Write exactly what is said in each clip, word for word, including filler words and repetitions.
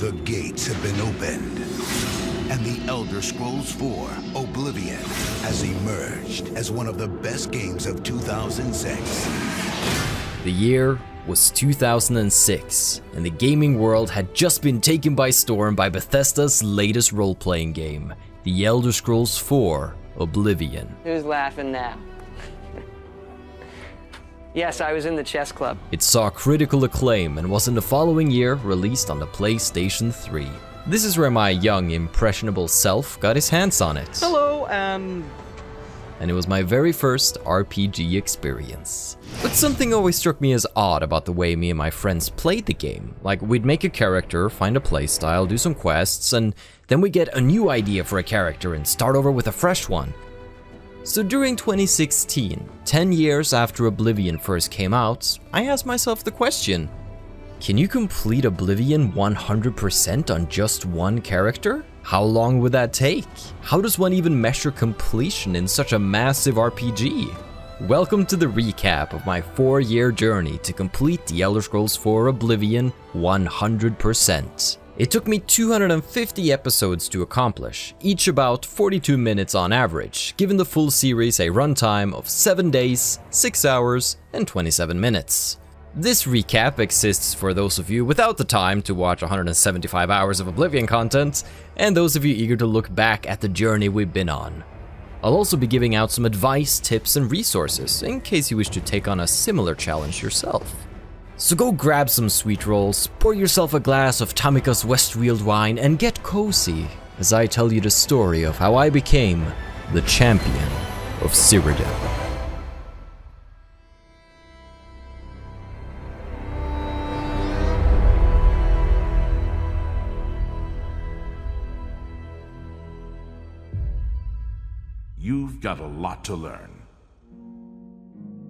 The gates have been opened, and The Elder Scrolls four: Oblivion has emerged as one of the best games of two thousand six. The year was two thousand six, and the gaming world had just been taken by storm by Bethesda's latest role-playing game, The Elder Scrolls four: Oblivion. Who's laughing now? Yes, I was in the chess club. It saw critical acclaim and was in the following year released on the PlayStation three. This is where my young, impressionable self got his hands on it. Hello, um... and it was my very first R P G experience. But something always struck me as odd about the way me and my friends played the game. Like, we'd make a character, find a playstyle, do some quests, and then we'd get a new idea for a character and start over with a fresh one. So during twenty sixteen, ten years after Oblivion first came out, I asked myself the question, can you complete Oblivion one hundred percent on just one character? How long would that take? How does one even measure completion in such a massive R P G? Welcome to the recap of my four-year journey to complete The Elder Scrolls four Oblivion one hundred percent. It took me two hundred fifty episodes to accomplish, each about forty-two minutes on average, giving the full series a runtime of seven days, six hours, and twenty-seven minutes. This recap exists for those of you without the time to watch one hundred seventy-five hours of Oblivion content, and those of you eager to look back at the journey we've been on. I'll also be giving out some advice, tips, and resources in case you wish to take on a similar challenge yourself. So go grab some sweet rolls, pour yourself a glass of Tamika's Westfield wine, and get cozy as I tell you the story of how I became the champion of Cyrodiil. You've got a lot to learn.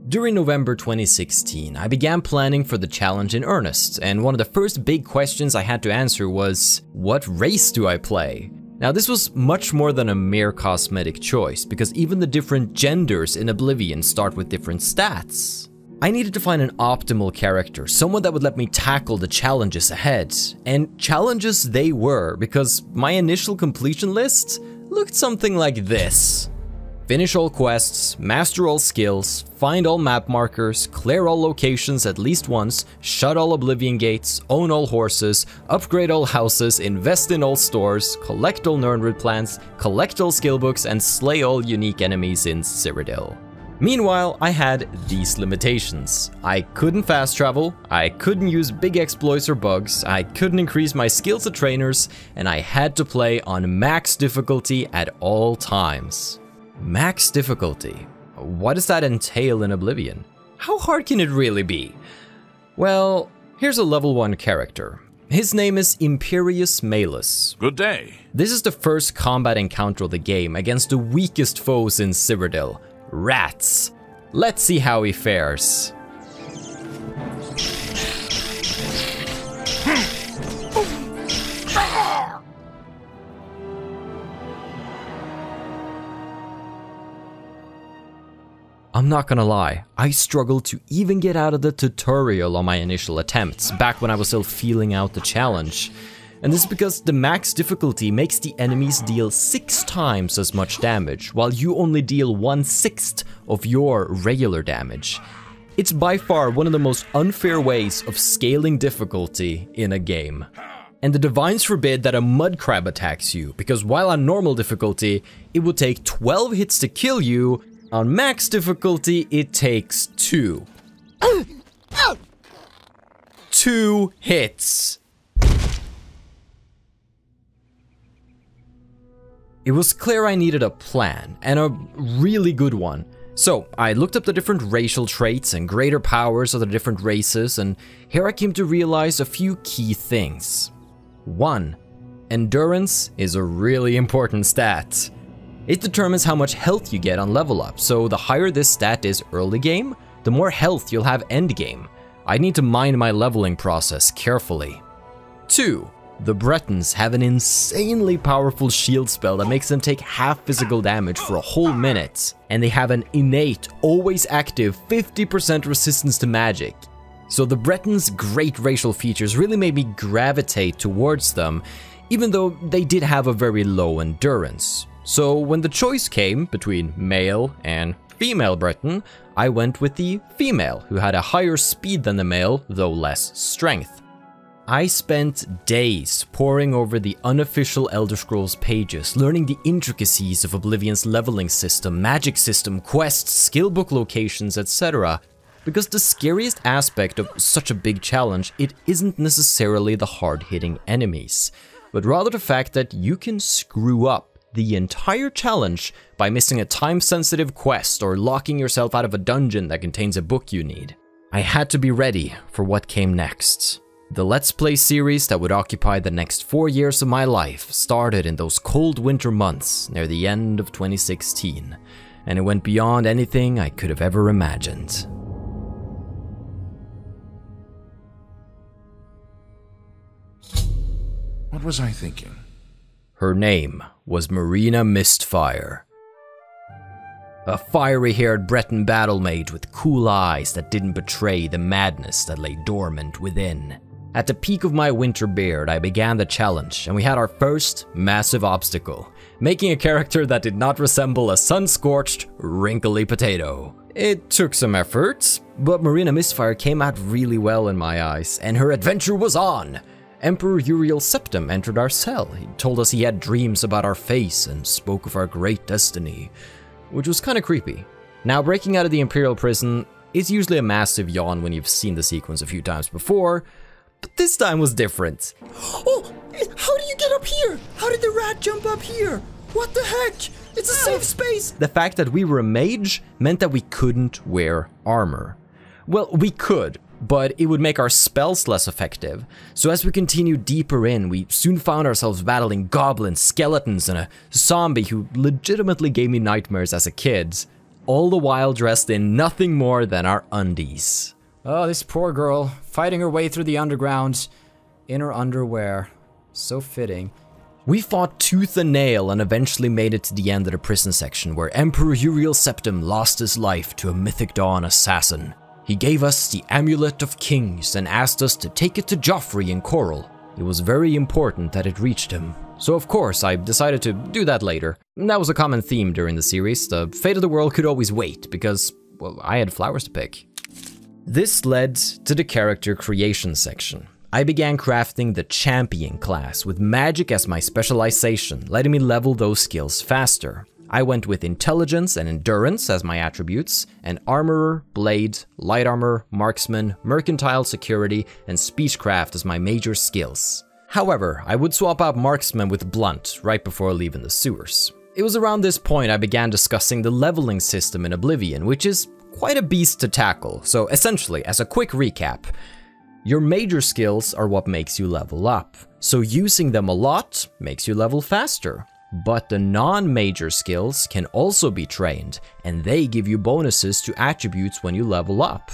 During November twenty sixteen, I began planning for the challenge in earnest, and one of the first big questions I had to answer was, what race do I play? Now, this was much more than a mere cosmetic choice, because even the different genders in Oblivion start with different stats. I needed to find an optimal character, someone that would let me tackle the challenges ahead. And challenges they were, because my initial completion list looked something like this. Finish all quests, master all skills, find all map markers, clear all locations at least once, shut all Oblivion gates, own all horses, upgrade all houses, invest in all stores, collect all Nirnroot plants, collect all skill books, and slay all unique enemies in Cyrodiil. Meanwhile, I had these limitations. I couldn't fast travel, I couldn't use big exploits or bugs, I couldn't increase my skills at trainers, and I had to play on max difficulty at all times. Max difficulty? What does that entail in Oblivion? How hard can it really be? Well, here's a level one character. His name is Imperius Malus. Good day. This is the first combat encounter of the game against the weakest foes in Cyrodiil. Rats. Let's see how he fares. I'm not gonna lie, I struggled to even get out of the tutorial on my initial attempts, back when I was still feeling out the challenge. And this is because the max difficulty makes the enemies deal six times as much damage, while you only deal one-sixth of your regular damage. It's by far one of the most unfair ways of scaling difficulty in a game. And the Divines forbid that a mud crab attacks you, because while on normal difficulty, it would take twelve hits to kill you, on max difficulty, it takes two. Two hits. It was clear I needed a plan, and a really good one. So, I looked up the different racial traits and greater powers of the different races, and here I came to realize a few key things. One, endurance is a really important stat. It determines how much health you get on level up, so the higher this stat is early game, the more health you'll have end game. I need to mind my leveling process carefully. Two. The Bretons have an insanely powerful shield spell that makes them take half physical damage for a whole minute, and they have an innate, always active fifty percent resistance to magic. So the Bretons' great racial features really made me gravitate towards them, even though they did have a very low endurance. So when the choice came between male and female Breton, I went with the female, who had a higher speed than the male, though less strength. I spent days poring over the unofficial Elder Scrolls pages, learning the intricacies of Oblivion's leveling system, magic system, quests, skill book locations, et cetera. Because the scariest aspect of such a big challenge, it isn't necessarily the hard-hitting enemies, but rather the fact that you can screw up the entire challenge by missing a time-sensitive quest or locking yourself out of a dungeon that contains a book you need. I had to be ready for what came next. The Let's Play series that would occupy the next four years of my life started in those cold winter months near the end of twenty sixteen, and it went beyond anything I could have ever imagined. What was I thinking? Her name was Marina Mistfire. A fiery-haired Breton battle mage with cool eyes that didn't betray the madness that lay dormant within. At the peak of my winter beard, I began the challenge, and we had our first massive obstacle, making a character that did not resemble a sun-scorched, wrinkly potato. It took some effort, but Marina Mistfire came out really well in my eyes, and her adventure was on! Emperor Uriel Septim entered our cell. He told us he had dreams about our face and spoke of our great destiny, which was kinda creepy. Now, breaking out of the Imperial prison is usually a massive yawn when you've seen the sequence a few times before, but this time was different. Oh, how do you get up here? How did the rat jump up here? What the heck? It's a safe space! The fact that we were a mage meant that we couldn't wear armor. Well, we could, but it would make our spells less effective. So as we continued deeper in, we soon found ourselves battling goblins, skeletons, and a zombie who legitimately gave me nightmares as a kid, all the while dressed in nothing more than our undies. Oh, this poor girl, fighting her way through the underground, in her underwear. So fitting. We fought tooth and nail and eventually made it to the end of the prison section, where Emperor Uriel Septim lost his life to a Mythic Dawn assassin. He gave us the Amulet of Kings and asked us to take it to Joffrey in Chorrol. It was very important that it reached him. So of course, I decided to do that later. And that was a common theme during the series. The fate of the world could always wait, because, well, I had flowers to pick. This led to the character creation section. I began crafting the Champion class with magic as my specialization, letting me level those skills faster. I went with Intelligence and Endurance as my attributes, and Armorer, Blade, Light Armor, Marksman, Mercantile Security, and Speechcraft as my major skills. However, I would swap out Marksman with Blunt right before leaving the sewers. It was around this point I began discussing the leveling system in Oblivion, which is quite a beast to tackle. So essentially, as a quick recap, your major skills are what makes you level up. So using them a lot makes you level faster. But the non-major skills can also be trained, and they give you bonuses to attributes when you level up.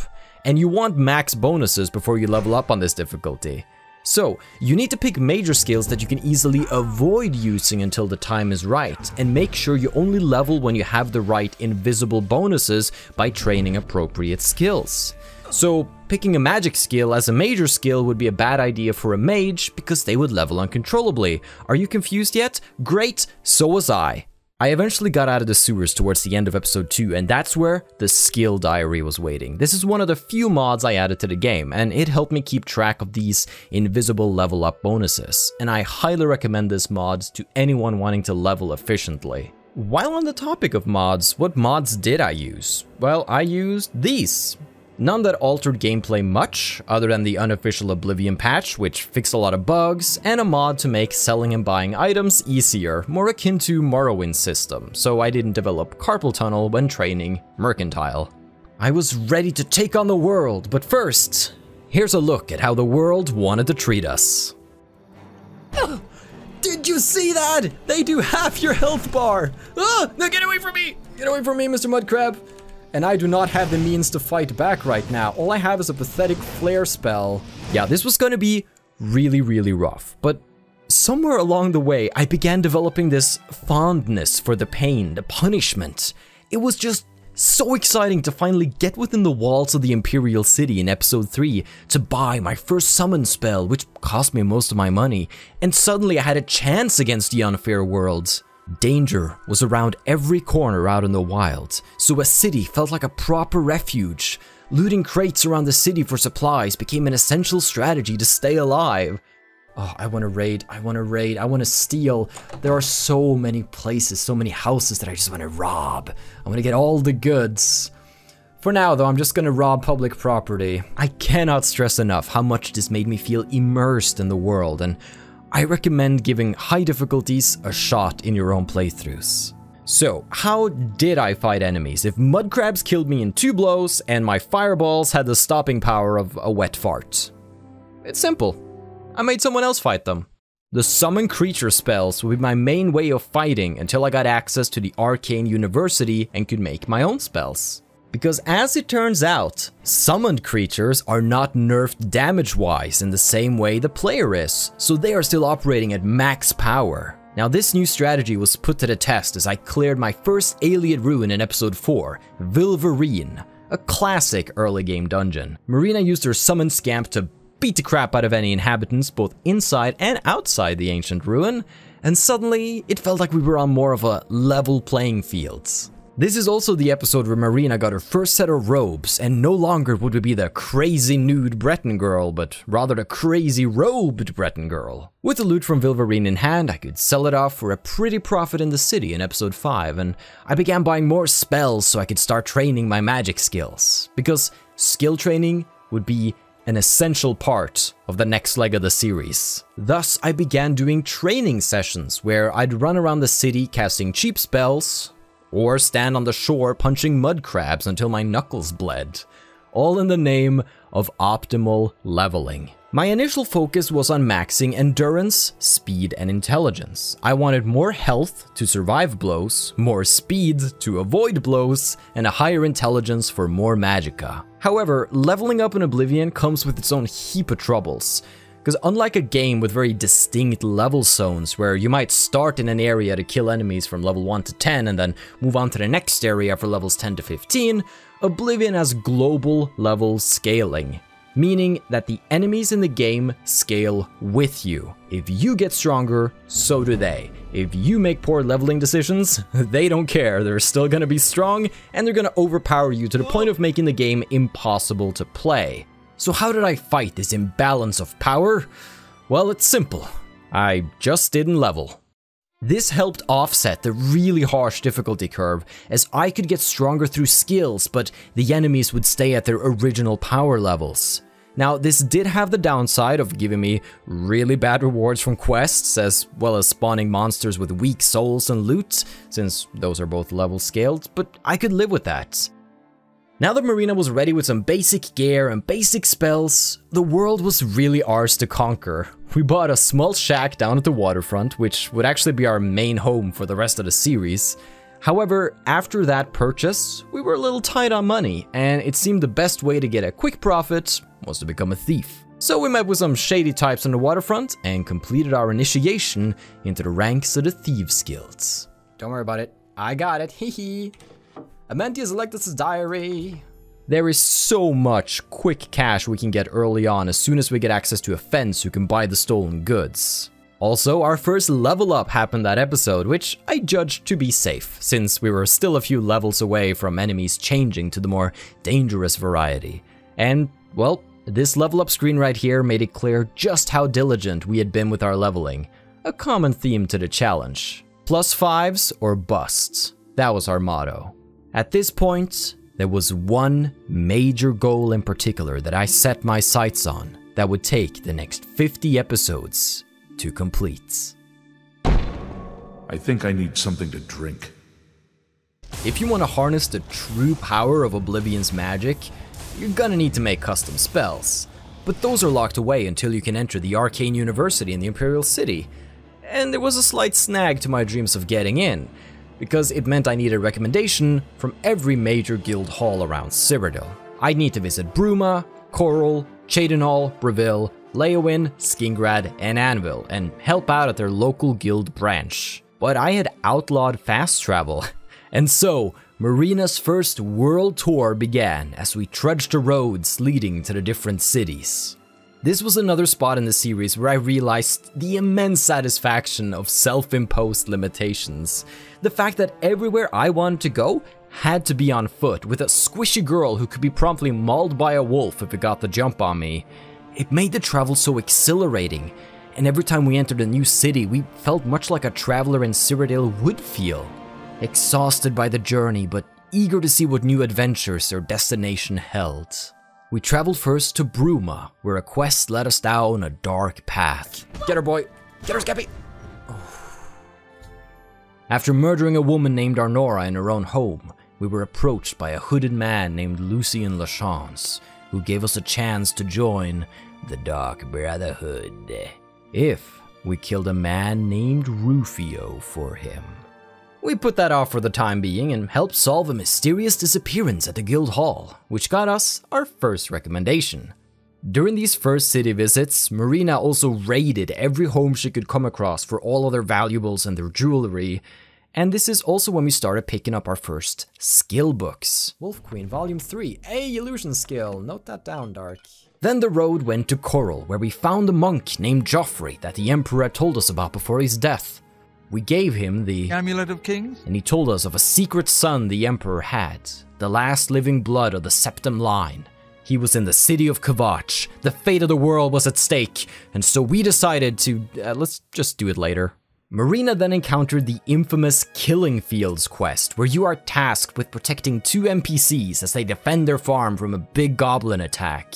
And you want max bonuses before you level up on this difficulty. So, you need to pick major skills that you can easily avoid using until the time is right, and make sure you only level when you have the right invisible bonuses by training appropriate skills. So, picking a magic skill as a major skill would be a bad idea for a mage, because they would level uncontrollably. Are you confused yet? Great, so was I. I eventually got out of the sewers towards the end of episode two, and that's where the skill diary was waiting. This is one of the few mods I added to the game, and it helped me keep track of these invisible level up bonuses, and I highly recommend this mod to anyone wanting to level efficiently. While on the topic of mods, what mods did I use? Well, I used these. None that altered gameplay much, other than the unofficial Oblivion patch, which fixed a lot of bugs, and a mod to make selling and buying items easier, more akin to Morrowind's system, so I didn't develop carpal tunnel when training Mercantile. I was ready to take on the world, but first, here's a look at how the world wanted to treat us. Oh, did you see that? They do half your health bar! Oh, no, get away from me! Get away from me, Mister Mudcrab! And I do not have the means to fight back right now. All I have is a pathetic flare spell. Yeah, this was gonna be really, really rough. But somewhere along the way, I began developing this fondness for the pain, the punishment. It was just So exciting to finally get within the walls of the Imperial City in episode three to buy my first summon spell, which cost me most of my money, and suddenly I had a chance against the unfair worlds. Danger was around every corner out in the wild, so a city felt like a proper refuge. Looting crates around the city for supplies became an essential strategy to stay alive. Oh, I want to raid, I want to raid, I want to steal. There are so many places, so many houses that I just want to rob. I want to get all the goods. For now though, I'm just going to rob public property. I cannot stress enough how much this made me feel immersed in the world, and I recommend giving high difficulties a shot in your own playthroughs. So, how did I fight enemies if mud crabs killed me in two blows and my fireballs had the stopping power of a wet fart? It's simple. I made someone else fight them. The summon creature spells would be my main way of fighting until I got access to the Arcane University and could make my own spells. Because as it turns out, summoned creatures are not nerfed damage-wise in the same way the player is, so they are still operating at max power. Now this new strategy was put to the test as I cleared my first Ayleid ruin in episode four, Vilverin, a classic early game dungeon. Marina used her summon scamp to beat the crap out of any inhabitants both inside and outside the ancient ruin, and suddenly it felt like we were on more of a level playing field. This is also the episode where Marina got her first set of robes, and no longer would we be the crazy nude Breton girl, but rather the crazy robed Breton girl. With the loot from Vilverin in hand, I could sell it off for a pretty profit in the city in episode five, and I began buying more spells so I could start training my magic skills, because skill training would be an essential part of the next leg of the series. Thus, I began doing training sessions where I'd run around the city casting cheap spells or stand on the shore punching mud crabs until my knuckles bled, all in the name of optimal leveling. My initial focus was on maxing endurance, speed, and intelligence. I wanted more health to survive blows, more speed to avoid blows, and a higher intelligence for more magicka. However, leveling up in Oblivion comes with its own heap of troubles, because unlike a game with very distinct level zones where you might start in an area to kill enemies from level one to ten and then move on to the next area for levels ten to fifteen, Oblivion has global level scaling, meaning that the enemies in the game scale with you. If you get stronger, so do they. If you make poor leveling decisions, they don't care. They're still gonna be strong, and they're gonna overpower you to the point of making the game impossible to play. So how did I fight this imbalance of power? Well, it's simple. I just didn't level. This helped offset the really harsh difficulty curve, as I could get stronger through skills, but the enemies would stay at their original power levels. Now, this did have the downside of giving me really bad rewards from quests, as well as spawning monsters with weak souls and loot, since those are both level scaled, but I could live with that. Now that Marina was ready with some basic gear and basic spells, the world was really ours to conquer. We bought a small shack down at the waterfront, which would actually be our main home for the rest of the series. However, after that purchase, we were a little tight on money, and it seemed the best way to get a quick profit was to become a thief. So we met with some shady types on the waterfront and completed our initiation into the ranks of the Thieves Guilds. Don't worry about it, I got it, hee hee. Amentius Electus' diary. There is so much quick cash we can get early on as soon as we get access to a fence who can buy the stolen goods. Also, our first level up happened that episode, which I judged to be safe, since we were still a few levels away from enemies changing to the more dangerous variety. And, well, this level up screen right here made it clear just how diligent we had been with our leveling, a common theme to the challenge. Plus fives or busts, that was our motto. At this point, there was one major goal in particular that I set my sights on that would take the next fifty episodes to complete. I think I need something to drink. If you want to harness the true power of Oblivion's magic, you're gonna need to make custom spells, but those are locked away until you can enter the Arcane University in the Imperial City. And there was a slight snag to my dreams of getting in, because it meant I needed a recommendation from every major guild hall around Cyrodiil. I'd need to visit Bruma, Chorrol, Cheydinhal, Bravil, Leyawiin, Skingrad, and Anvil, and help out at their local guild branch. But I had outlawed fast travel, and so Marina's first world tour began as we trudged the roads leading to the different cities. This was another spot in the series where I realized the immense satisfaction of self-imposed limitations. The fact that everywhere I wanted to go had to be on foot, with a squishy girl who could be promptly mauled by a wolf if it got the jump on me. It made the travel so exhilarating, and every time we entered a new city, we felt much like a traveler in Cyrodiil would feel. Exhausted by the journey, but eager to see what new adventures their destination held. We traveled first to Bruma, where a quest led us down a dark path. Get her, boy! Get her, Skeppy! Oh. After murdering a woman named Arnora in her own home, we were approached by a hooded man named Lucien Lachance, who gave us a chance to join the Dark Brotherhood, if we killed a man named Rufio for him. We put that off for the time being and helped solve a mysterious disappearance at the guild hall, which got us our first recommendation. During these first city visits, Marina also raided every home she could come across for all of their valuables and their jewelry, and this is also when we started picking up our first skill books. Wolf Queen Volume three, a illusion skill, note that down, Dark. Then the road went to Chorrol, where we found a monk named Joffrey that the Emperor told us about before his death. We gave him the Amulet of Kings, and he told us of a secret son the Emperor had, the last living blood of the Septim line. He was in the city of Kavatch, the fate of the world was at stake, and so we decided to, uh, let's just do it later. Marina then encountered the infamous Killing Fields quest, where you are tasked with protecting two N P Cs as they defend their farm from a big goblin attack.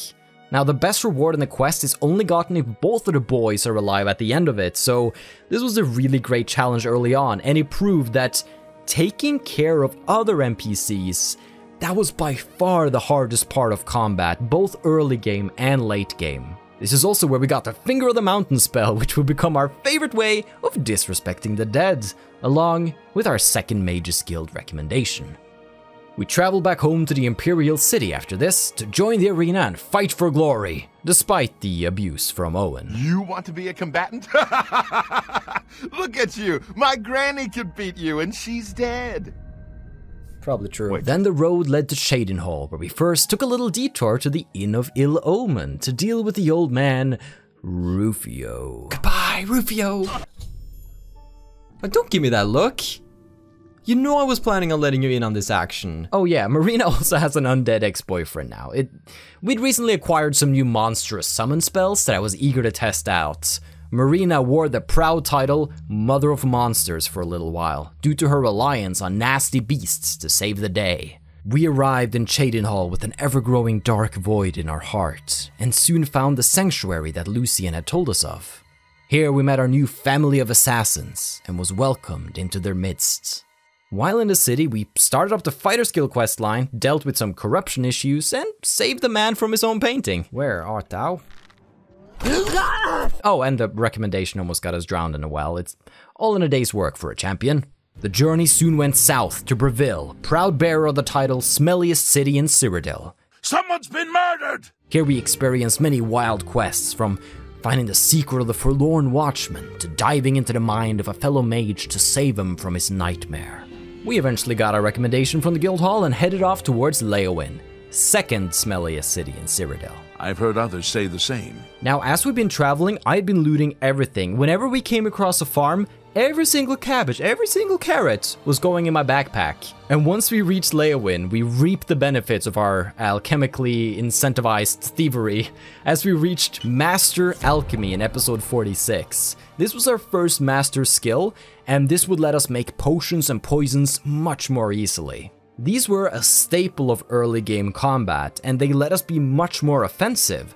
Now, the best reward in the quest is only gotten if both of the boys are alive at the end of it, so this was a really great challenge early on, and it proved that taking care of other N P Cs, that was by far the hardest part of combat, both early game and late game. This is also where we got the Finger of the Mountain spell, which would become our favorite way of disrespecting the dead, along with our second Mages Guild recommendation. We traveled back home to the Imperial City after this to join the arena and fight for glory, despite the abuse from Owen. You want to be a combatant? Look at you! My granny could beat you and she's dead! Probably true. Wait. Then the road led to Cheydinhal, where we first took a little detour to the Inn of Ill Omen to deal with the old man, Rufio. Goodbye, Rufio! But don't give me that look! You know I was planning on letting you in on this action. Oh yeah, Marina also has an undead ex-boyfriend now. It, we'd recently acquired some new monstrous summon spells that I was eager to test out. Marina wore the proud title Mother of Monsters for a little while, due to her reliance on nasty beasts to save the day. We arrived in Cheydinhal with an ever-growing dark void in our heart, and soon found the sanctuary that Lucien had told us of. Here we met our new family of assassins, and was welcomed into their midst. While in the city, we started up the fighter skill quest line, dealt with some corruption issues, and saved the man from his own painting. Where art thou? Oh, and the recommendation almost got us drowned in a well. It's all in a day's work for a champion. The journey soon went south to Bravil, proud bearer of the title Smelliest City in Cyrodiil. Someone's been murdered! Here we experienced many wild quests, from finding the secret of the Forlorn Watchman to diving into the mind of a fellow mage to save him from his nightmare. We eventually got our recommendation from the guild hall and headed off towards Leyawiin, second smelliest city in Cyrodiil. I've heard others say the same. Now, as we've been traveling, I'd been looting everything. Whenever we came across a farm, every single cabbage, every single carrot was going in my backpack. And once we reached Leyawiin, we reaped the benefits of our alchemically incentivized thievery as we reached Master Alchemy in episode forty-six. This was our first master skill, and this would let us make potions and poisons much more easily. These were a staple of early game combat, and they let us be much more offensive.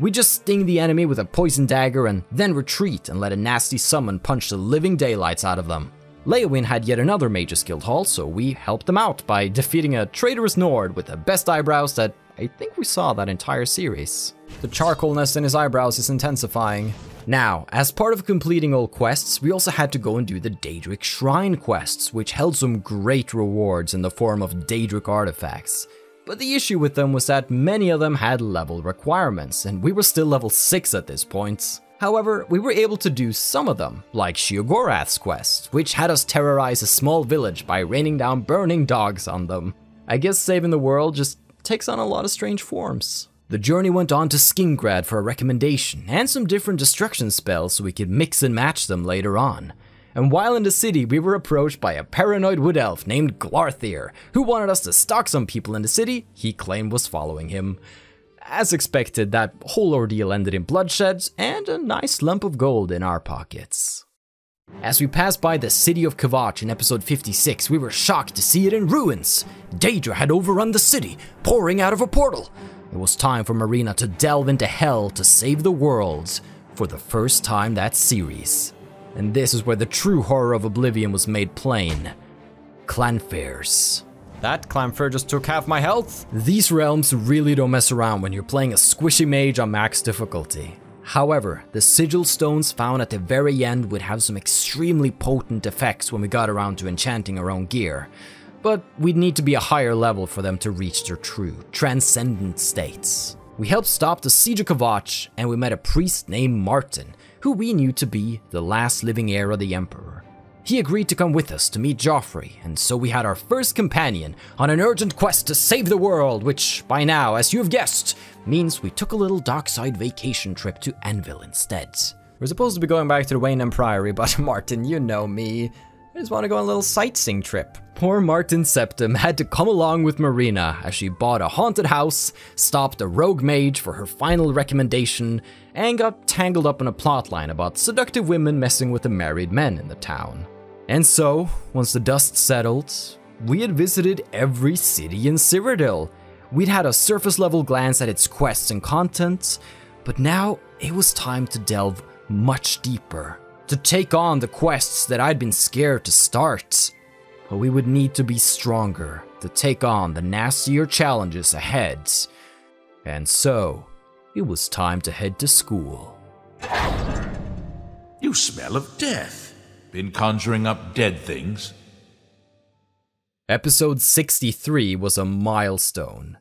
We just sting the enemy with a poison dagger and then retreat and let a nasty summon punch the living daylights out of them. Leyawiin had yet another Mages Guild hall, so we helped them out by defeating a traitorous Nord with the best eyebrows that I think we saw that entire series. The charcoalness in his eyebrows is intensifying. Now, as part of completing all quests, we also had to go and do the Daedric Shrine quests, which held some great rewards in the form of Daedric artifacts. But the issue with them was that many of them had level requirements, and we were still level six at this point. However, we were able to do some of them, like Sheogorath's quest, which had us terrorize a small village by raining down burning dogs on them. I guess saving the world just takes on a lot of strange forms. The journey went on to Skingrad for a recommendation and some different destruction spells so we could mix and match them later on. And while in the city, we were approached by a paranoid wood elf named Glarthir, who wanted us to stalk some people in the city he claimed was following him. As expected, that whole ordeal ended in bloodshed and a nice lump of gold in our pockets. As we passed by the city of Kvatch in episode fifty-six, we were shocked to see it in ruins. Daedra had overrun the city, pouring out of a portal. It was time for Marina to delve into hell to save the world for the first time that series. And this is where the true horror of Oblivion was made plain. Clanfairs. That Clanfair just took half my health. These realms really don't mess around when you're playing a squishy mage on max difficulty. However, the Sigil Stones found at the very end would have some extremely potent effects when we got around to enchanting our own gear. But we'd need to be a higher level for them to reach their true, transcendent states. We helped stop the Siege of Kvatch, and we met a priest named Martin, who we knew to be the last living heir of the Emperor. He agreed to come with us to meet Joffrey, and so we had our first companion on an urgent quest to save the world, which by now, as you've guessed, means we took a little dockside vacation trip to Anvil instead. We're supposed to be going back to the Waynham Priory, but Martin, you know me. I just want to go on a little sightseeing trip. Poor Martin Septim had to come along with Marina as she bought a haunted house, stopped a rogue mage for her final recommendation, and got tangled up in a plotline about seductive women messing with the married men in the town. And so, once the dust settled, we had visited every city in Cyrodiil. We'd had a surface-level glance at its quests and content, but now it was time to delve much deeper, to take on the quests that I'd been scared to start. But we would need to be stronger to take on the nastier challenges ahead. And so, it was time to head to school. You smell of death. Been conjuring up dead things? Episode sixty-three was a milestone.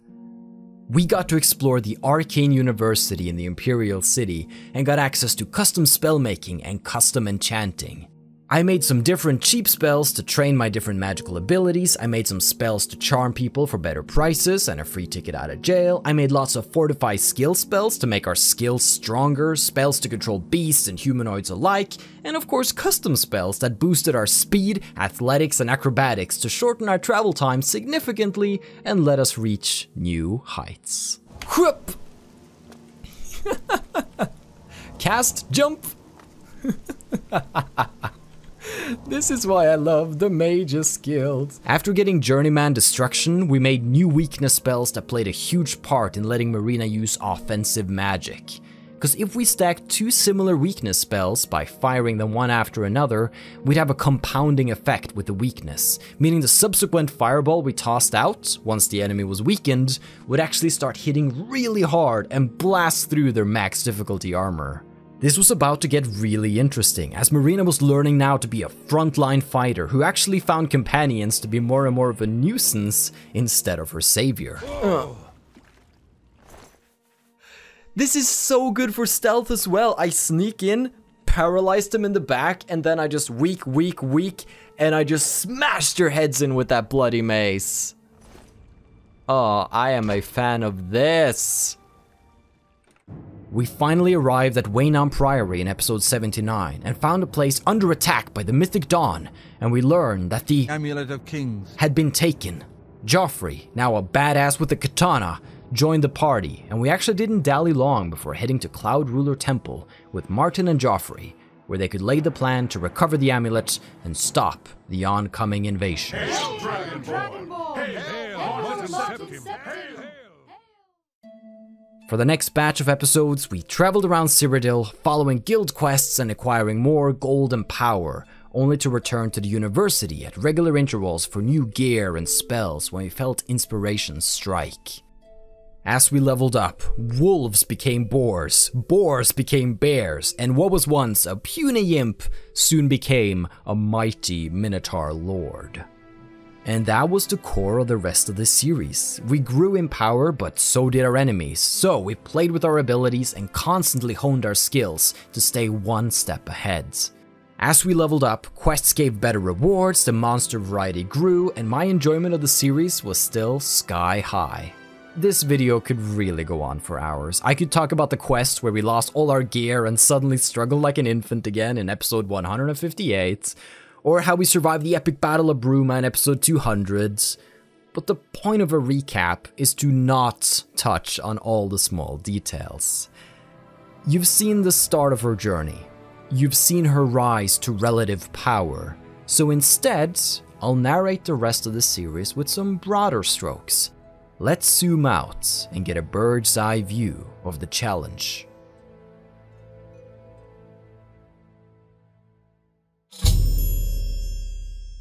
We got to explore the Arcane University in the Imperial City and got access to custom spellmaking and custom enchanting. I made some different cheap spells to train my different magical abilities, I made some spells to charm people for better prices and a free ticket out of jail, I made lots of fortify skill spells to make our skills stronger, spells to control beasts and humanoids alike, and of course custom spells that boosted our speed, athletics and acrobatics to shorten our travel time significantly and let us reach new heights. Whoop! Cast jump! This is why I love the Mages Guild. After getting Journeyman Destruction, we made new weakness spells that played a huge part in letting Marina use offensive magic. Because if we stacked two similar weakness spells by firing them one after another, we'd have a compounding effect with the weakness, meaning the subsequent fireball we tossed out, once the enemy was weakened, would actually start hitting really hard and blast through their max difficulty armor. This was about to get really interesting, as Marina was learning now to be a frontline fighter who actually found companions to be more and more of a nuisance instead of her savior. Oh. This is so good for stealth as well. I sneak in, paralyze them in the back, and then I just weak, weak, weak, and I just smashed your heads in with that bloody mace. Oh, I am a fan of this. We finally arrived at Waynham Priory in episode seventy-nine and found a place under attack by the Mythic Dawn, and we learned that the Amulet of Kings had been taken. Joffrey, now a badass with a katana, joined the party, and we actually didn't dally long before heading to Cloud Ruler Temple with Martin and Joffrey, where they could lay the plan to recover the amulet and stop the oncoming invasion. Hail, Dragon Dragon Ball. Hail, hail, hail, For the next batch of episodes, we traveled around Cyrodiil, following guild quests and acquiring more gold and power, only to return to the university at regular intervals for new gear and spells when we felt inspiration strike. As we leveled up, wolves became boars, boars became bears, and what was once a puny imp soon became a mighty minotaur lord. And that was the core of the rest of the series. We grew in power, but so did our enemies, so we played with our abilities and constantly honed our skills to stay one step ahead. As we leveled up, quests gave better rewards, the monster variety grew, and my enjoyment of the series was still sky high. This video could really go on for hours. I could talk about the quests where we lost all our gear and suddenly struggled like an infant again in episode one hundred fifty-eight, or how we survived the epic battle of Bruma in episode two hundred, but the point of a recap is to not touch on all the small details. You've seen the start of her journey. You've seen her rise to relative power, so instead, I'll narrate the rest of the series with some broader strokes. Let's zoom out and get a bird's eye view of the challenge.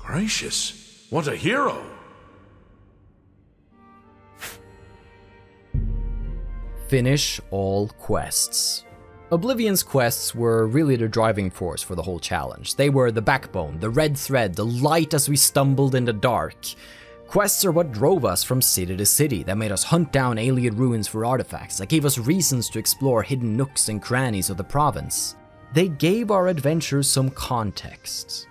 Gracious, what a hero! Finish all quests. Oblivion's quests were really the driving force for the whole challenge. They were the backbone, the red thread, the light as we stumbled in the dark. Quests are what drove us from city to city, that made us hunt down alien ruins for artifacts, that gave us reasons to explore hidden nooks and crannies of the province. They gave our adventures some context.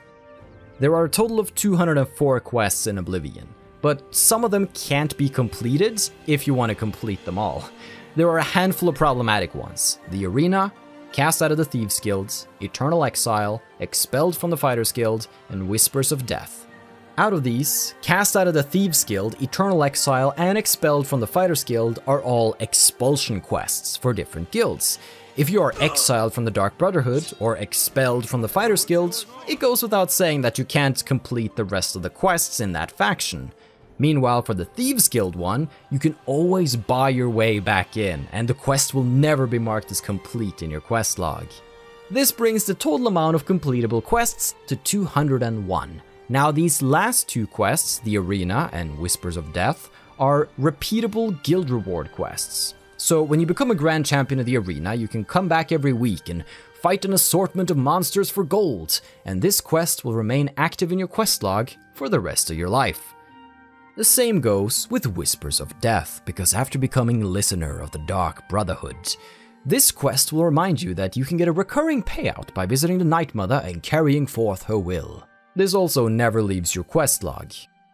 There are a total of two hundred four quests in Oblivion, but some of them can't be completed if you want to complete them all. There are a handful of problematic ones: the Arena, cast out of the Thieves Guild, Eternal Exile, expelled from the Fighters Guild, and Whispers of Death. Out of these, cast out of the Thieves Guild, Eternal Exile, and expelled from the Fighters Guild are all expulsion quests for different guilds. If you are exiled from the Dark Brotherhood or expelled from the Fighters Guild, it goes without saying that you can't complete the rest of the quests in that faction. Meanwhile, for the Thieves Guild one, you can always buy your way back in, and the quest will never be marked as complete in your quest log. This brings the total amount of completable quests to two hundred one. Now, these last two quests, the Arena and Whispers of Death, are repeatable guild reward quests. So when you become a Grand Champion of the Arena, you can come back every week and fight an assortment of monsters for gold, and this quest will remain active in your quest log for the rest of your life. The same goes with Whispers of Death, because after becoming Listener of the Dark Brotherhood, this quest will remind you that you can get a recurring payout by visiting the Nightmother and carrying forth her will. This also never leaves your quest log.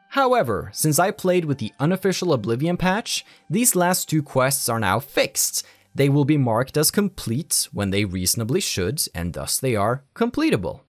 However, since I played with the unofficial Oblivion patch, these last two quests are now fixed. They will be marked as complete when they reasonably should, and thus they are completable.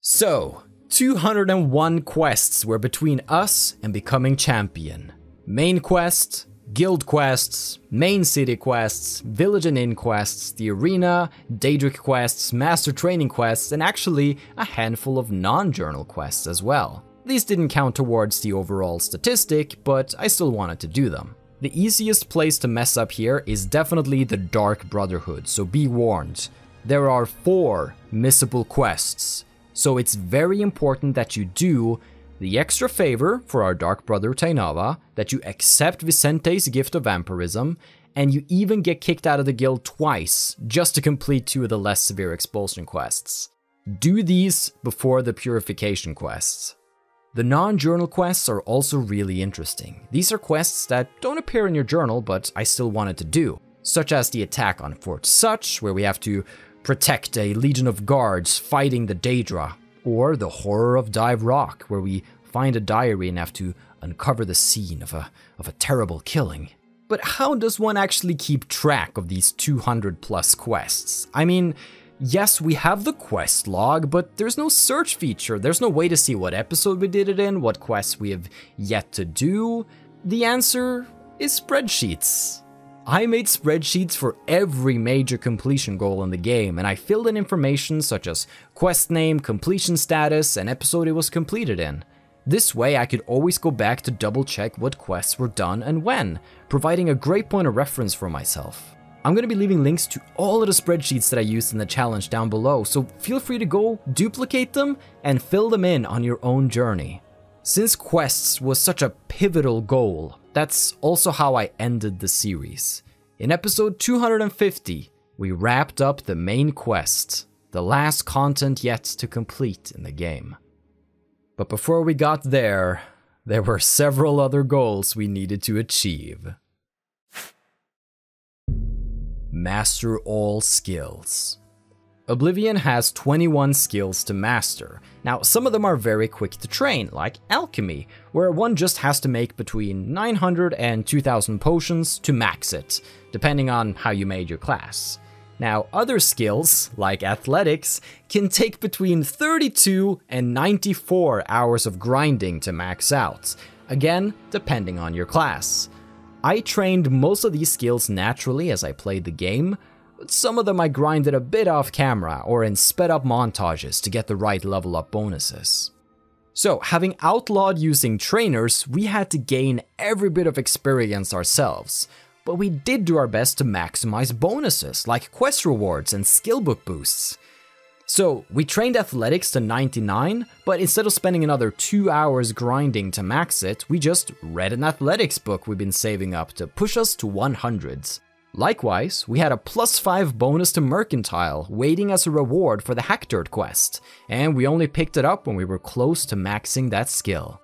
So, two hundred one quests were between us and becoming champion. Main quests, guild quests, main city quests, village and inn quests, the Arena, Daedric quests, master training quests, and actually a handful of non-journal quests as well. These didn't count towards the overall statistic, but I still wanted to do them. The easiest place to mess up here is definitely the Dark Brotherhood, so be warned. There are four missable quests, so it's very important that you do the extra favor for our Dark Brother Tainava, that you accept Vicente's gift of vampirism, and you even get kicked out of the guild twice just to complete two of the less severe expulsion quests. Do these before the purification quests. The non-journal quests are also really interesting. These are quests that don't appear in your journal, but I still wanted to do, such as the attack on Fort Such, where we have to protect a legion of guards fighting the Daedra, or the Horror of Dive Rock, where we find a diary and have to uncover the scene of a, of a terrible killing. But how does one actually keep track of these two hundred plus quests? I mean, yes, we have the quest log, but there's no search feature. There's no way to see what episode we did it in, what quests we have yet to do. The answer is spreadsheets. I made spreadsheets for every major completion goal in the game, and I filled in information such as quest name, completion status, and episode it was completed in. This way I could always go back to double check what quests were done and when, providing a great point of reference for myself. I'm going to be leaving links to all of the spreadsheets that I used in the challenge down below, so feel free to go duplicate them and fill them in on your own journey. Since quests was such a pivotal goal, that's also how I ended the series. In episode two hundred fifty, we wrapped up the main quest, the last content yet to complete in the game. But before we got there, there were several other goals we needed to achieve. Master all skills. Oblivion has twenty-one skills to master. Now, some of them are very quick to train, like alchemy, where one just has to make between nine hundred and two thousand potions to max it, depending on how you made your class. Now, other skills, like athletics, can take between thirty-two and ninety-four hours of grinding to max out, again, depending on your class. I trained most of these skills naturally as I played the game, but some of them I grinded a bit off camera or in sped up montages to get the right level up bonuses. So, having outlawed using trainers, we had to gain every bit of experience ourselves, but we did do our best to maximize bonuses like quest rewards and skill book boosts. So, we trained athletics to ninety-nine, but instead of spending another two hours grinding to max it, we just read an athletics book we've been saving up to push us to one hundreds. Likewise, we had a plus five bonus to Mercantile waiting as a reward for the Hackdirt quest, and we only picked it up when we were close to maxing that skill.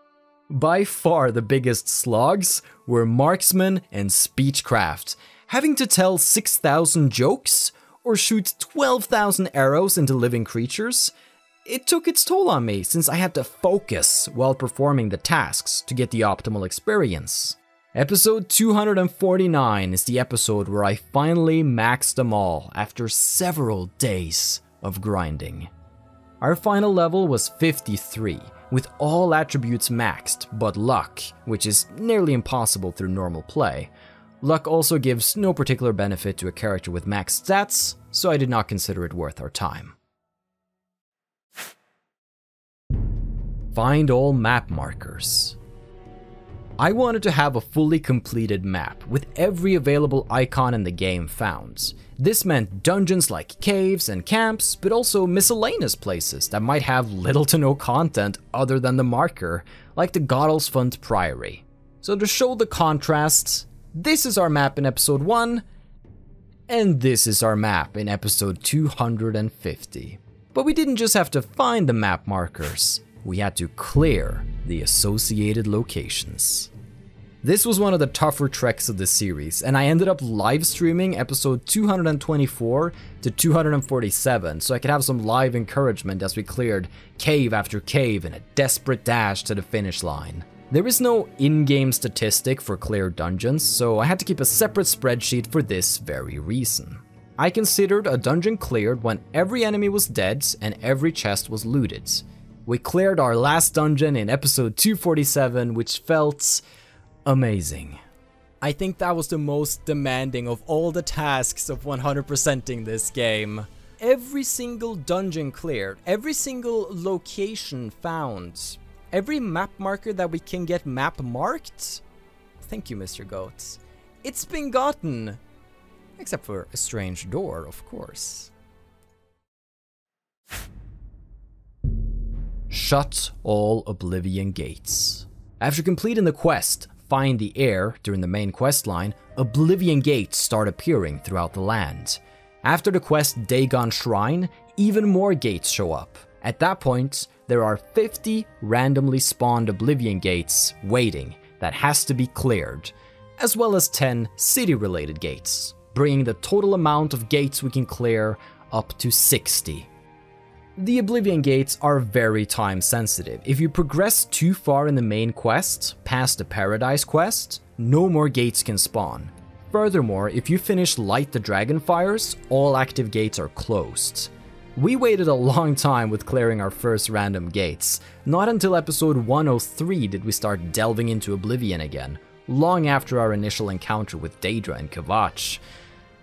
By far the biggest slogs were Marksman and Speechcraft, having to tell six thousand jokes, or shoot twelve thousand arrows into living creatures. It took its toll on me since I had to focus while performing the tasks to get the optimal experience. Episode two hundred forty-nine is the episode where I finally maxed them all after several days of grinding. Our final level was fifty-three, with all attributes maxed but luck, which is nearly impossible through normal play. Luck also gives no particular benefit to a character with max stats, so I did not consider it worth our time. Find all map markers. I wanted to have a fully completed map, with every available icon in the game found. This meant dungeons like caves and camps, but also miscellaneous places that might have little to no content other than the marker, like the Godalsfont Priory. So to show the contrasts, this is our map in episode one, and this is our map in episode two hundred fifty. But we didn't just have to find the map markers, we had to clear the associated locations. This was one of the tougher treks of the series, and I ended up live streaming episode two hundred twenty-four to two hundred forty-seven so I could have some live encouragement as we cleared cave after cave in a desperate dash to the finish line. There is no in-game statistic for cleared dungeons, so I had to keep a separate spreadsheet for this very reason. I considered a dungeon cleared when every enemy was dead and every chest was looted. We cleared our last dungeon in episode two forty-seven, which felt amazing. I think that was the most demanding of all the tasks of one hundred percenting this game. Every single dungeon cleared, every single location found, every map marker that we can get map marked? Thank you, Mister Goat. It's been gotten! Except for a strange door, of course. Shut all Oblivion gates. After completing the quest, Find the Heir, during the main quest line, Oblivion gates start appearing throughout the land. After the quest Dagon Shrine, even more gates show up. At that point, there are fifty randomly spawned Oblivion gates waiting that has to be cleared, as well as ten city-related gates, bringing the total amount of gates we can clear up to sixty. The Oblivion gates are very time sensitive. If you progress too far in the main quest, past the Paradise quest, no more gates can spawn. Furthermore, if you finish Light the Dragonfires, all active gates are closed. We waited a long time with clearing our first random gates. Not until episode one oh three did we start delving into Oblivion again, long after our initial encounter with Daedra and Kavatch.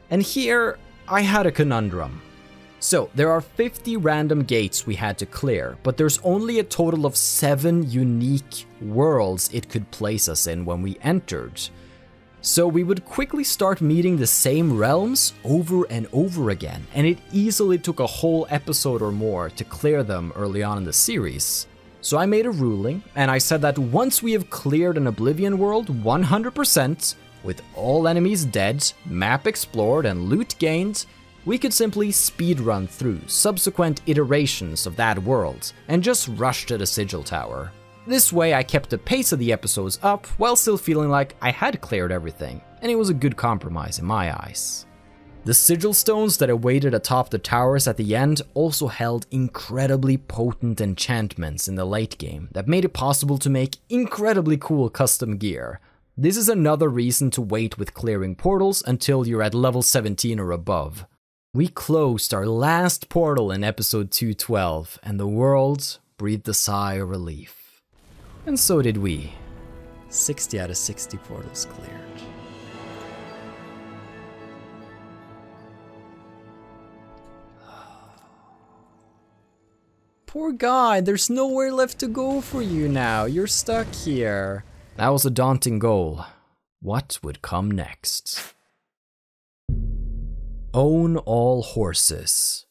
And here, I had a conundrum. So, there are fifty random gates we had to clear, but there's only a total of seven unique worlds it could place us in when we entered. So we would quickly start meeting the same realms over and over again, and it easily took a whole episode or more to clear them early on in the series. So I made a ruling, and I said that once we have cleared an Oblivion world one hundred percent, with all enemies dead, map explored, and loot gained, we could simply speedrun through subsequent iterations of that world, and just rush to the Sigil Tower. This way I kept the pace of the episodes up while still feeling like I had cleared everything, and it was a good compromise in my eyes. The sigil stones that awaited atop the towers at the end also held incredibly potent enchantments in the late game that made it possible to make incredibly cool custom gear. This is another reason to wait with clearing portals until you're at level seventeen or above. We closed our last portal in episode two twelve, and the world breathed a sigh of relief. And so did we. sixty out of sixty portals cleared. Poor guy, there's nowhere left to go for you now. You're stuck here. That was a daunting goal. What would come next? Own all horses.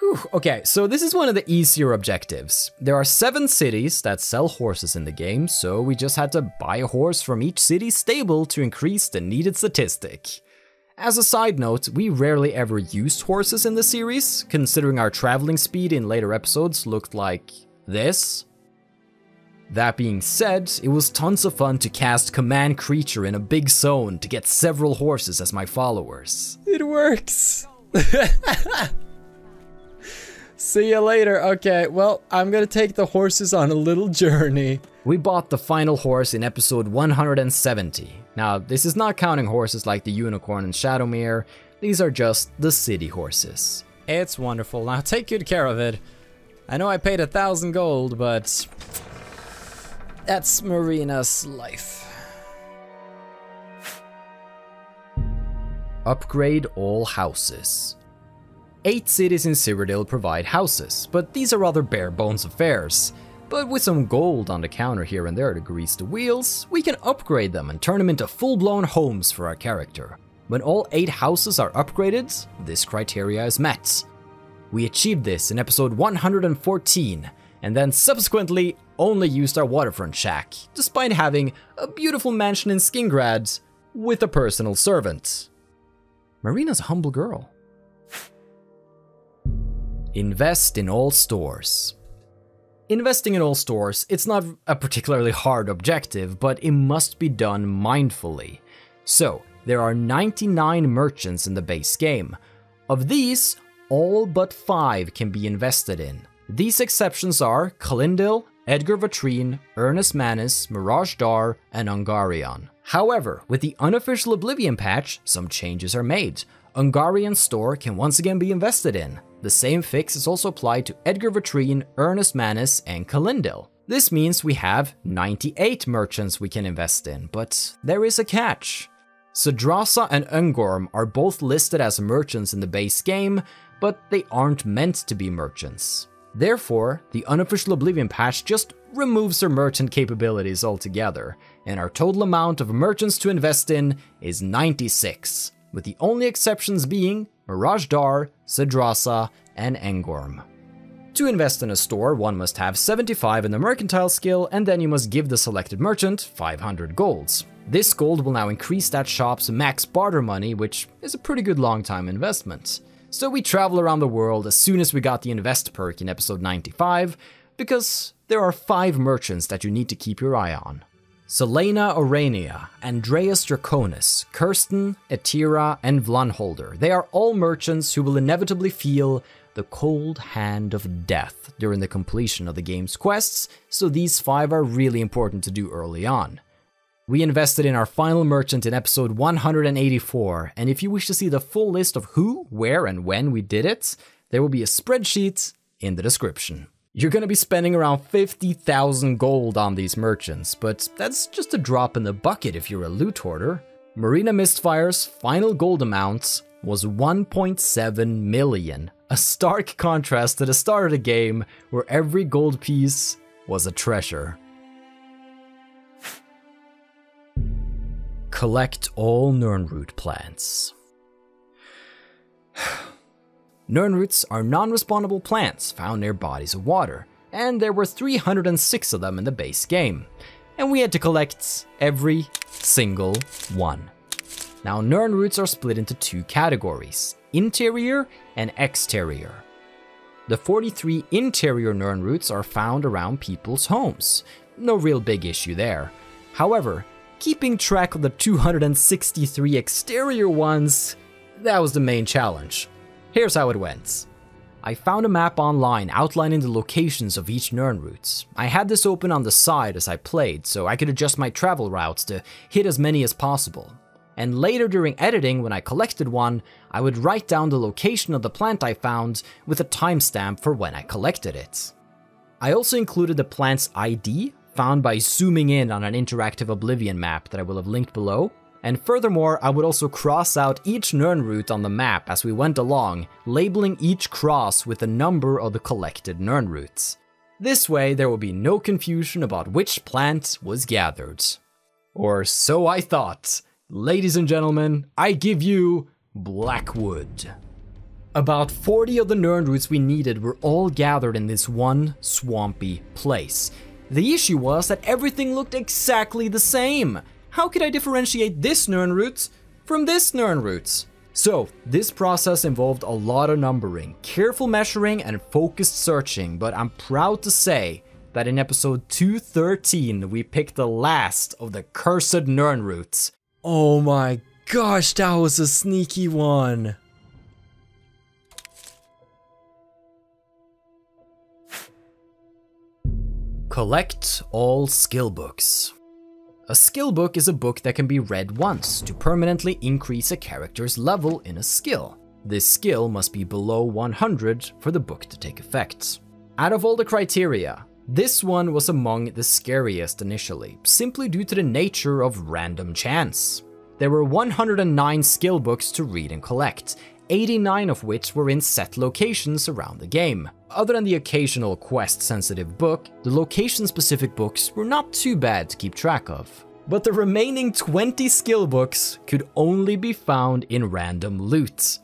Whew, okay, so this is one of the easier objectives. There are seven cities that sell horses in the game, so we just had to buy a horse from each city's stable to increase the needed statistic. As a side note, we rarely ever used horses in the series, considering our traveling speed in later episodes looked like this. That being said, it was tons of fun to cast Command Creature in a big zone to get several horses as my followers. It works! See you later. Okay, well, I'm gonna take the horses on a little journey. We bought the final horse in episode one hundred seventy. Now, this is not counting horses like the Unicorn and Shadowmere. These are just the city horses. It's wonderful. Now, take good care of it. I know I paid a thousand gold, but that's Marina's life. Upgrade all houses. Eight cities in Cyrodiil provide houses, but these are rather bare-bones affairs. But with some gold on the counter here and there to grease the wheels, we can upgrade them and turn them into full-blown homes for our character. When all eight houses are upgraded, this criteria is met. We achieved this in episode one hundred fourteen, and then subsequently only used our waterfront shack, despite having a beautiful mansion in Skingrad with a personal servant. Marina's a humble girl. Invest in all stores. Investing in all stores, it's not a particularly hard objective, but it must be done mindfully. So, there are ninety-nine merchants in the base game. Of these, all but five can be invested in. These exceptions are Kalindil, Edgar Vautrine, Ernest Manis, Mirage Dar, and Ungarion. However, with the unofficial Oblivion patch, some changes are made. Ungarion's store can once again be invested in. The same fix is also applied to Edgar Vautrine, Ernest Manis, and Kalindil. This means we have ninety-eight merchants we can invest in, but there is a catch. Sedrasa and Ungorm are both listed as merchants in the base game, but they aren't meant to be merchants. Therefore, the unofficial Oblivion patch just removes their merchant capabilities altogether, and our total amount of merchants to invest in is ninety-six, with the only exceptions being Mirage Dar, Sedrasa, and Engorm. To invest in a store, one must have seventy-five in the mercantile skill, and then you must give the selected merchant five hundred golds. This gold will now increase that shop's max barter money, which is a pretty good long-time investment. So we travel around the world as soon as we got the invest perk in episode ninety-five, because there are five merchants that you need to keep your eye on. Selena Orania, Andreas Draconis, Kirsten, Etira, and Vlanholder. They are all merchants who will inevitably feel the cold hand of death during the completion of the game's quests, so these five are really important to do early on. We invested in our final merchant in episode one hundred eighty-four, and if you wish to see the full list of who, where, and when we did it, there will be a spreadsheet in the description. You're gonna be spending around fifty thousand gold on these merchants, but that's just a drop in the bucket if you're a loot hoarder. Marina Mistfire's final gold amount was one point seven million, a stark contrast to the start of the game where every gold piece was a treasure. Collect all Nirnroot plants. Nirnroots are non-respawnable plants found near bodies of water, and there were three hundred six of them in the base game, and we had to collect every single one. Now, Nirnroots are split into two categories, interior and exterior. The forty-three interior Nirnroots are found around people's homes. no real big issue there. However, keeping track of the two hundred sixty-three exterior ones, that was the main challenge. Here's how it went. I found a map online outlining the locations of each Nirnroot. I had this open on the side as I played, so I could adjust my travel routes to hit as many as possible. And later during editing, when I collected one, I would write down the location of the plant I found with a timestamp for when I collected it. I also included the plant's I D, found by zooming in on an interactive Oblivion map that I will have linked below. And furthermore, I would also cross out each Nirnroot on the map as we went along, labeling each cross with the number of the collected Nirnroots. This way, there would be no confusion about which plant was gathered. Or so I thought. Ladies and gentlemen, I give you Blackwood. About forty of the Nirnroots we needed were all gathered in this one swampy place. The issue was that everything looked exactly the same. How could I differentiate this Nirnroot from this Nirnroot? So, this process involved a lot of numbering, careful measuring, and focused searching, but I'm proud to say that in episode two thirteen, we picked the last of the cursed Nirnroots. Oh my gosh, that was a sneaky one! Collect all skill books. A skill book is a book that can be read once to permanently increase a character's level in a skill. This skill must be below one hundred for the book to take effect. Out of all the criteria, this one was among the scariest initially, simply due to the nature of random chance. There were one hundred nine skill books to read and collect, eighty-nine of which were in set locations around the game. Other than the occasional quest-sensitive book, the location-specific books were not too bad to keep track of. But the remaining twenty skill books could only be found in random loot.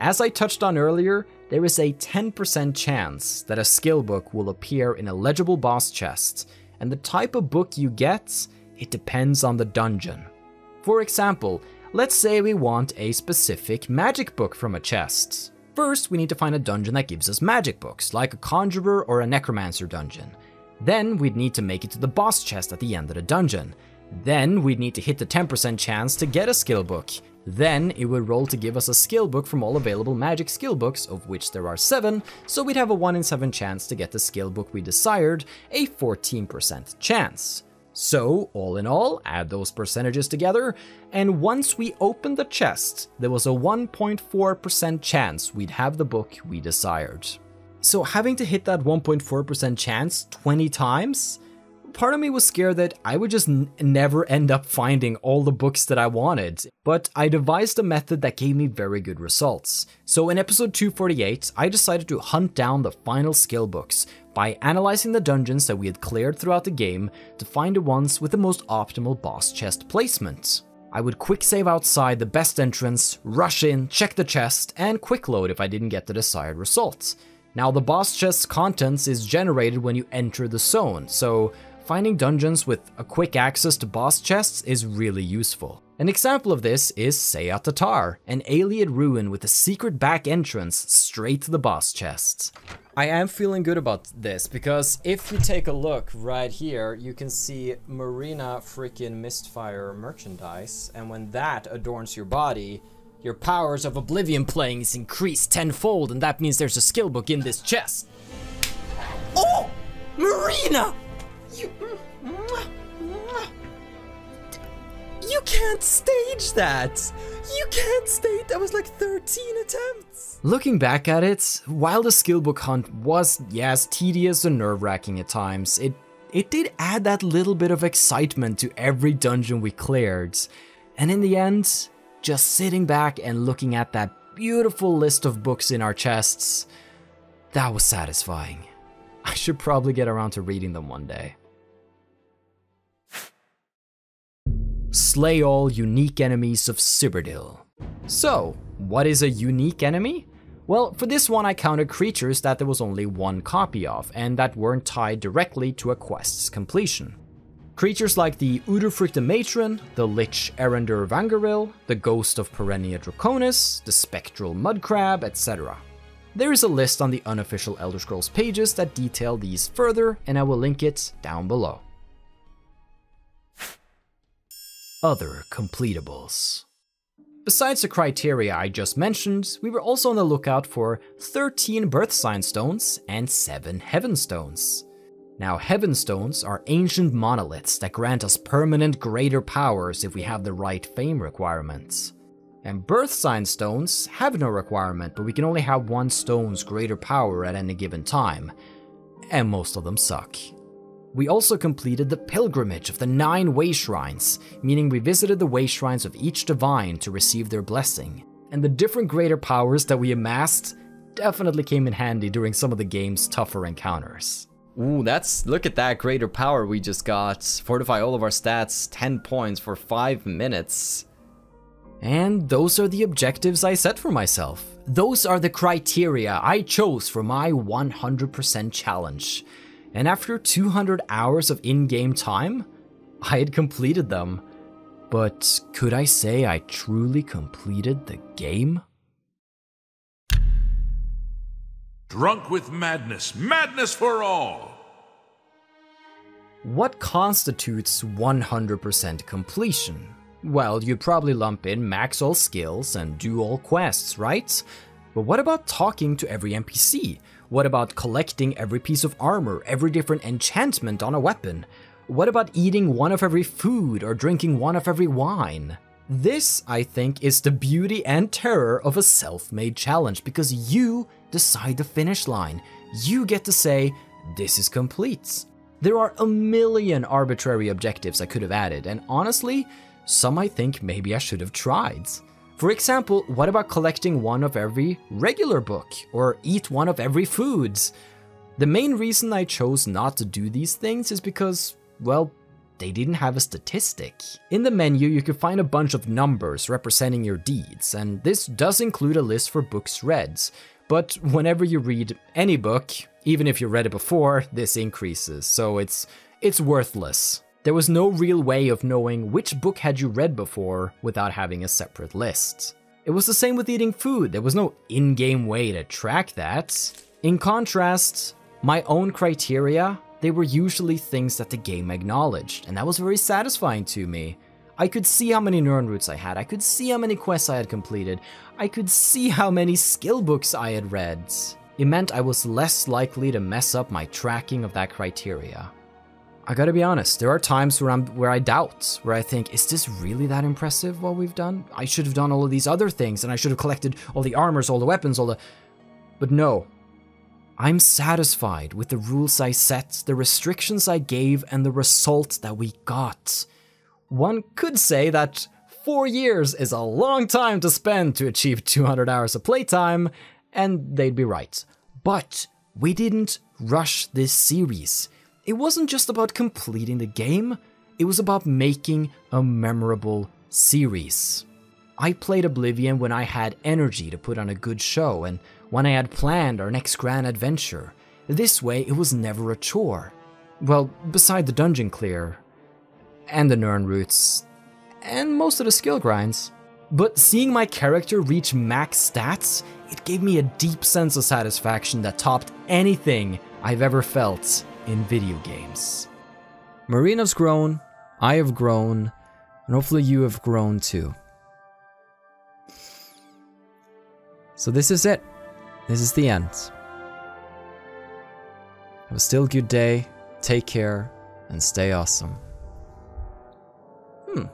As I touched on earlier, there is a ten percent chance that a skill book will appear in a legible boss chest, and the type of book you get, it depends on the dungeon. For example, let's say we want a specific magic book from a chest. First, we need to find a dungeon that gives us magic books, like a conjurer or a necromancer dungeon. Then we'd need to make it to the boss chest at the end of the dungeon. Then we'd need to hit the ten percent chance to get a skill book. Then it would roll to give us a skill book from all available magic skill books, of which there are seven, so we'd have a one in seven chance to get the skill book we desired, a fourteen percent chance. So, all in all, add those percentages together, and once we opened the chest, there was a one point four percent chance we'd have the book we desired. So having to hit that one point four percent chance twenty times? Part of me was scared that I would just n never end up finding all the books that I wanted, but I devised a method that gave me very good results. So in episode two forty-eight, I decided to hunt down the final skill books by analyzing the dungeons that we had cleared throughout the game to find the ones with the most optimal boss chest placement. I would quick save outside the best entrance, rush in, check the chest, and quick load if I didn't get the desired result. Now the boss chest's contents is generated when you enter the zone, so finding dungeons with a quick access to boss chests is really useful. An example of this is Seyat Tatar, an Ayleid ruin with a secret back entrance straight to the boss chests. I am feeling good about this, because if you take a look right here, you can see Marina freaking Mistfire merchandise, and when that adorns your body, your powers of Oblivion playing is increased tenfold, and that means there's a skill book in this chest. Oh! Marina! You, you can't stage that! You can't stage that was like thirteen attempts! Looking back at it, while the skillbook hunt was, yes, tedious and nerve-wracking at times, it, it did add that little bit of excitement to every dungeon we cleared. And in the end, just sitting back and looking at that beautiful list of books in our chests, that was satisfying. I should probably get around to reading them one day. Slay all unique enemies of Cyrodiil. So, what is a unique enemy? Well, for this one I counted creatures that there was only one copy of, and that weren't tied directly to a quest's completion. Creatures like the Udurfrykte Matron, the Lich Erendur Vangaril, the Ghost of Perennia Draconis, the Spectral Mudcrab, et cetera. There is a list on the unofficial Elder Scrolls pages that detail these further, and I will link it down below. Other compleatables. Besides the criteria I just mentioned, we were also on the lookout for thirteen Birth Sign Stones and seven Heaven Stones. Now, Heaven Stones are ancient monoliths that grant us permanent greater powers if we have the right fame requirements. And Birth Sign Stones have no requirement, but we can only have one stone's greater power at any given time, and most of them suck. We also completed the pilgrimage of the nine way shrines, meaning we visited the way shrines of each divine to receive their blessing. And the different greater powers that we amassed definitely came in handy during some of the game's tougher encounters. Ooh, that's, look at that greater power we just got. Fortify all of our stats, ten points for five minutes. And those are the objectives I set for myself. Those are the criteria I chose for my one hundred percent challenge. And after two hundred hours of in-game time, I had completed them. But could I say I truly completed the game? Drunk with madness, madness for all! What constitutes one hundred percent completion? Well, you'd probably lump in max all skills and do all quests, right? But what about talking to every N P C? What about collecting every piece of armor, every different enchantment on a weapon? What about eating one of every food or drinking one of every wine? This, I think, is the beauty and terror of a self-made challenge, because you decide the finish line. You get to say, this is complete. There are a million arbitrary objectives I could have added, and honestly, some I think maybe I should have tried. For example, what about collecting one of every regular book, or eat one of every food? The main reason I chose not to do these things is because, well, they didn't have a statistic. In the menu, you can find a bunch of numbers representing your deeds, and this does include a list for books read. But whenever you read any book, even if you read it before, this increases, so it's, it's worthless. There was no real way of knowing which book had you read before without having a separate list. It was the same with eating food. There was no in-game way to track that. In contrast, my own criteria, they were usually things that the game acknowledged, and that was very satisfying to me. I could see how many Nirnroots I had, I could see how many quests I had completed, I could see how many skill books I had read. It meant I was less likely to mess up my tracking of that criteria. I gotta be honest, there are times where, I'm, where I doubt, where I think, is this really that impressive what we've done? I should have done all of these other things, and I should have collected all the armors, all the weapons, all the... But no. I'm satisfied with the rules I set, the restrictions I gave, and the result that we got. One could say that four years is a long time to spend to achieve two hundred hours of playtime, and they'd be right. But we didn't rush this series. It wasn't just about completing the game, it was about making a memorable series. I played Oblivion when I had energy to put on a good show and when I had planned our next grand adventure. This way it was never a chore. Well, beside the dungeon clear, and the Nirnroots, and most of the skill grinds. But seeing my character reach max stats, it gave me a deep sense of satisfaction that topped anything I've ever felt in video games. Marina's grown, I have grown, and hopefully you have grown too. So this is it. This is the end. Have a still good day, take care, and stay awesome. Hmm.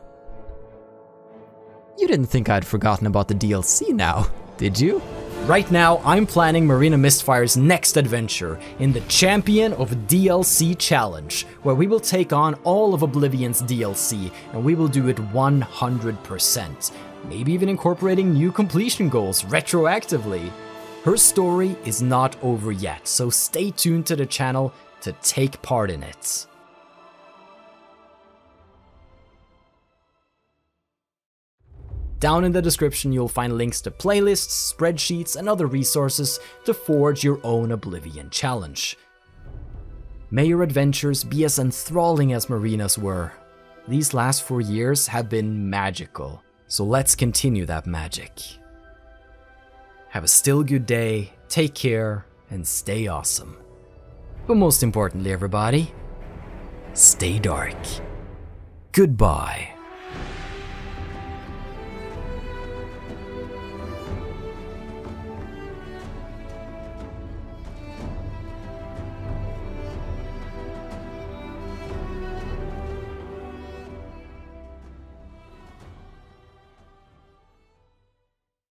You didn't think I'd forgotten about the D L C now, did you? Right now, I'm planning Marina Mistfire's next adventure in the Champion of D L C Challenge, where we will take on all of Oblivion's D L C, and we will do it one hundred percent, maybe even incorporating new completion goals retroactively. Her story is not over yet, so stay tuned to the channel to take part in it. Down in the description, you'll find links to playlists, spreadsheets, and other resources to forge your own Oblivion challenge. May your adventures be as enthralling as Marina's were. These last four years have been magical, so let's continue that magic. have a still good day, take care, and stay awesome. But most importantly, everybody, stay dark. Goodbye.